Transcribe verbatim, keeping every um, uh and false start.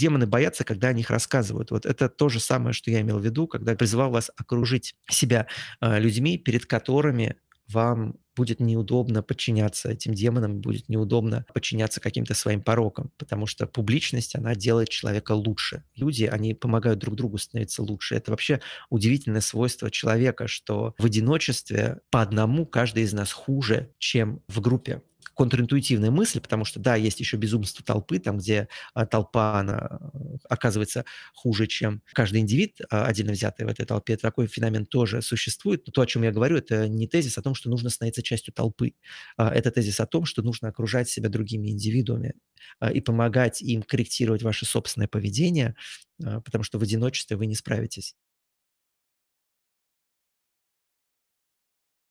демоны боятся, когда о них рассказывают. Вот это то же самое, что я имел в виду, когда призывал вас окружить себя людьми, перед которыми вам будет неудобно подчиняться этим демонам, будет неудобно подчиняться каким-то своим порокам, потому что публичность, она делает человека лучше. Люди, они помогают друг другу становиться лучше. Это вообще удивительное свойство человека, что в одиночестве по одному каждый из нас хуже, чем в группе. Контринтуитивная мысль, потому что, да, есть еще безумство толпы, там, где а, толпа, она оказывается хуже, чем каждый индивид, а, отдельно взятый в этой толпе. Такой феномен тоже существует. Но то, о чем я говорю, это не тезис о том, что нужно становиться частью толпы. А, это тезис о том, что нужно окружать себя другими индивидуумами а, и помогать им корректировать ваше собственное поведение, а, потому что в одиночестве вы не справитесь.